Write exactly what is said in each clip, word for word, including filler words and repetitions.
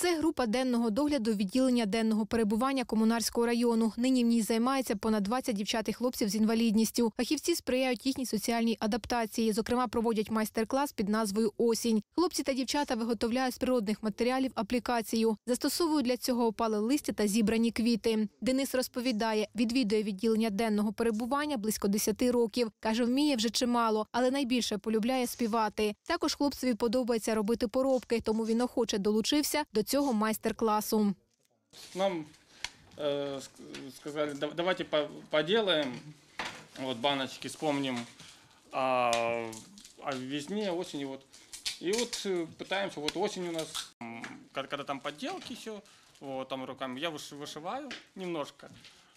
Це група денного догляду відділення денного перебування Комунарського району. Нині в ній займається понад двадцять дівчат і хлопців з інвалідністю. Фахівці сприяють їхній соціальній адаптації. Зокрема, проводять майстер-клас під назвою «Осінь». Хлопці та дівчата виготовляють з природних матеріалів аплікацію. Застосовують для цього опале листя та зібрані квіти. Денис розповідає, відвідує відділення денного перебування близько десяти років. Каже, вміє вже чимало, але найбільше полюбляє співати. Також хлопцеві подобається робити поробки, тому він охоче долучився до цього майстер-класу. Нам э, сказали, давайте поделаем, вот баночки вспомним о, о весне, осени. Вот. И вот пытаемся, вот осень у нас, когда там подделки еще, вот, там руками, я вышиваю немножко,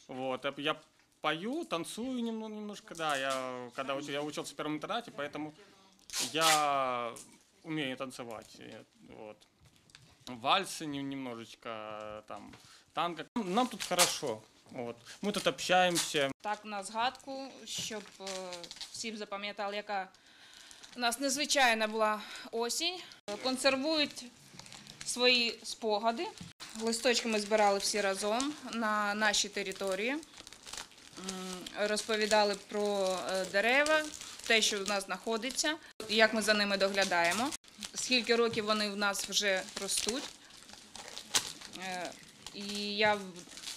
вот, я пою, танцую немножко, да, я, когда учил, я учился в первом интернате, поэтому я умею танцевать, вот. Вальсы немножечко, там, танго. Нам тут хорошо, вот. Ми тут спілкуємося. Так, на згадку, щоб всім запам'ятали, яка у нас незвичайна була осінь. Консервують свої спогади. Листочки ми збирали всі разом на нашій території. Розповідали про дерева, те, що в нас знаходиться, як ми за ними доглядаємо, скільки років вони в нас вже ростуть. І я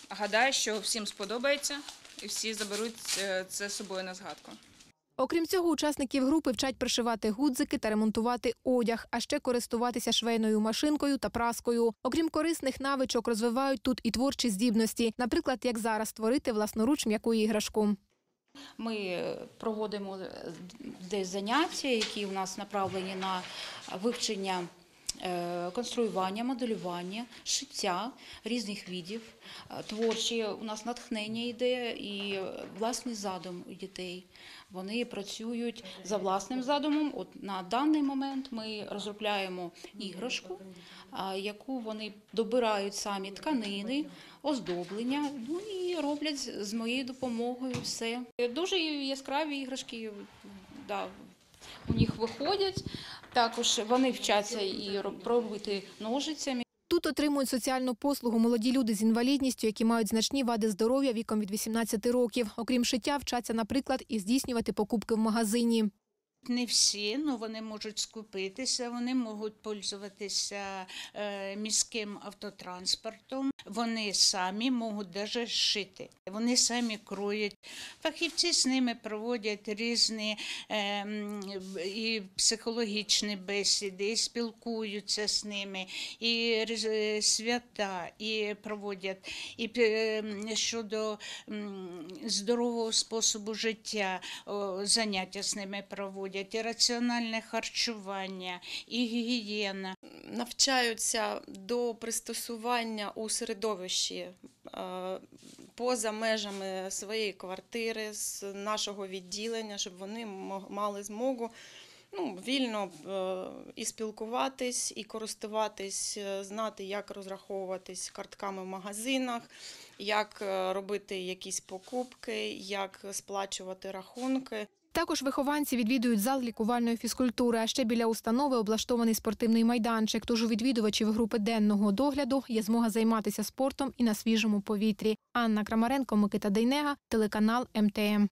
гадаю, що всім сподобається і всі заберуть це з собою на згадку. Окрім цього, учасників групи вчать пришивати гудзики та ремонтувати одяг, а ще користуватися швейною машинкою та праскою. Окрім корисних навичок, розвивають тут і творчі здібності. Наприклад, як зараз створити власноруч м'яку іграшку. Ми проводимо десь заняття, які в нас направлені на вивчення конструювання, моделювання, шиття різних видів, творчі, у нас натхнення йде і власний задум у дітей. Вони працюють за власним задумом. От на даний момент ми розробляємо іграшку, яку вони добирають самі тканини, оздоблення, ну і роблять з моєю допомогою все. Дуже яскраві іграшки, да, у них виходять. Також вони вчаться і робити ножицями. Тут отримують соціальну послугу молоді люди з інвалідністю, які мають значні вади здоров'я віком від вісімнадцяти років. Окрім шиття, вчаться, наприклад, і здійснювати покупки в магазині. Не всі, але вони можуть скупитися, вони можуть користуватися міським автотранспортом, вони самі можуть навіть шити, вони самі кроють. Фахівці з ними проводять різні і психологічні бесіди, і спілкуються з ними, і свята, і проводять і щодо здорового способу життя, заняття з ними проводять. І раціональне харчування, і гігієна. Навчаються до пристосування у середовищі поза межами своєї квартири, з нашого відділення, щоб вони мали змогу, ну, вільно і спілкуватись, і користуватись, знати, як розраховуватись картками в магазинах, як робити якісь покупки, як сплачувати рахунки. Також вихованці відвідують зал лікувальної фізкультури, а ще біля установи облаштований спортивний майданчик, тож у відвідувачів групи денного догляду є змога займатися спортом і на свіжому повітрі. Анна Крамаренко, Микита Дейнега, телеканал М Т М.